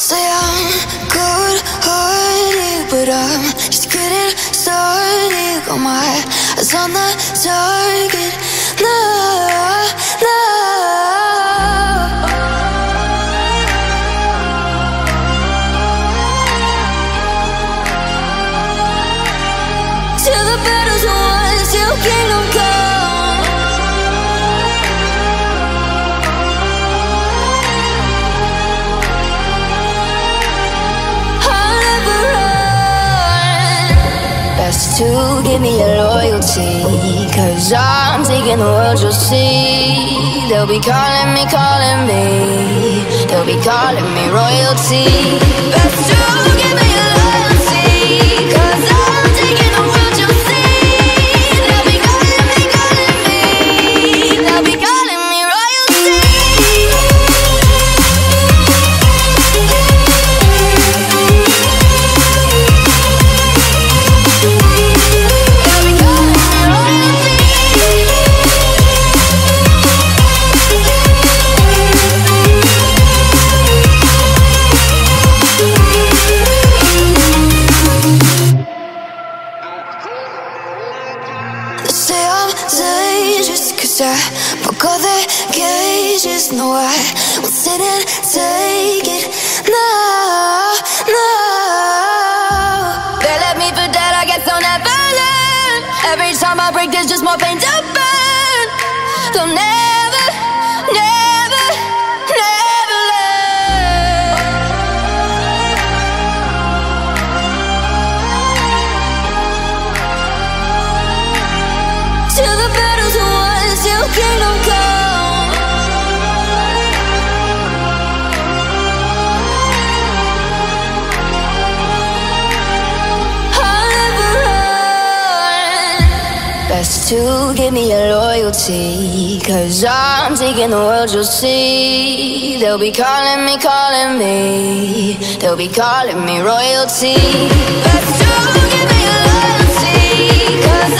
Say I'm cold-hearted, but I'm just getting started. Got my eyes on the target. No. To give me your loyalty, 'cause I'm taking the world, you'll see. They'll be calling me, they'll be calling me royalty. But to give me your loyalty, 'cause I'm taking the world, you'll see. They'll be calling me, they'll be calling me to give me your loyalty, 'cause I'm taking the world, you'll see. They'll be calling me, they'll be calling me royalty. But to give me your loyalty, 'cause